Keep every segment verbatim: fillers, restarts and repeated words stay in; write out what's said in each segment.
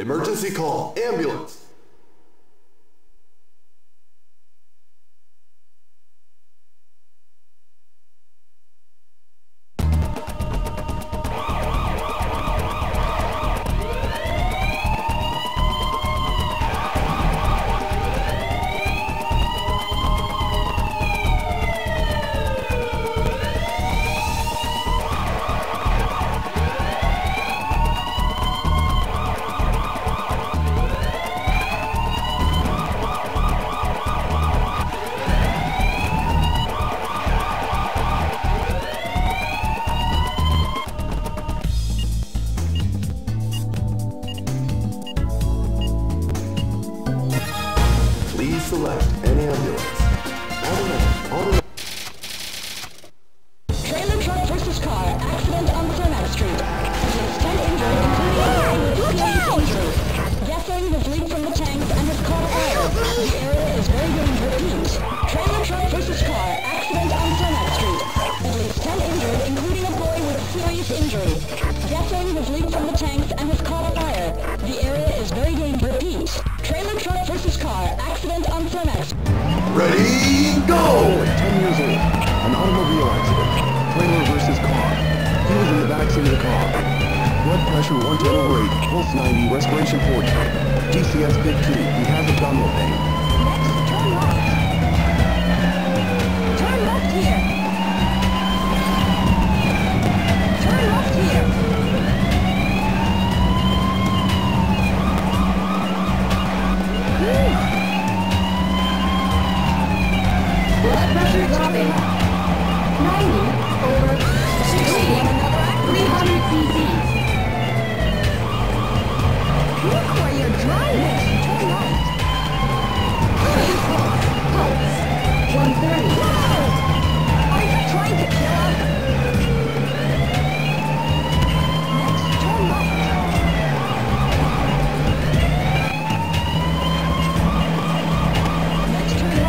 Emergency call, ambulance. Select any ambulance. Automatic, automatic. Trailer truck versus car. Accident on Clamath Street. There's ten injured, including yeah, injury. Deathling was leaked from the tanks and has caught fire. The area is very willing to repeat. Trailer truck versus car. Accident on Clamath Street. At least ten injured, including a boy with serious injury. Deathling was leaked from the tanks and has caught fire. The area is very dangerous. Trailer truck versus car. Accident on Furnace. Ready, go! Ten years old. An automobile accident. Trailer versus car. He was in the backseat of the car. Blood pressure one ten over eighty. Pulse ninety. Respiration forty. G C S fifteen. He has abdominal pain. Next, turn left. Turn left here. Turn left here. Blood pressure dropping. ninety over sixty. three hundred c c. Look where you're driving. Turn right. Pulse. one thirty. Wow! Are you trying to kill us? Next, turn right. Next, turn left.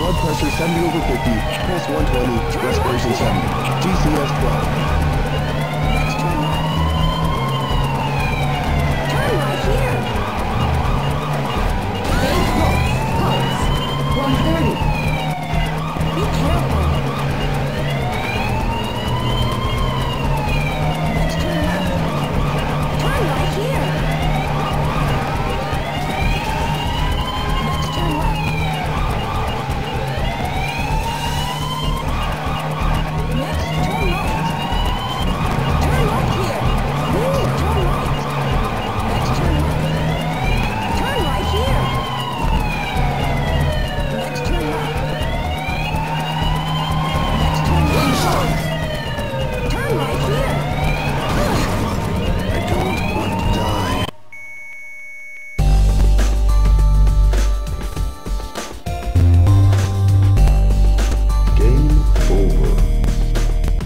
Blood pressure seventy over fifty, pulse one twenty, respiration seventy, G C S twelve.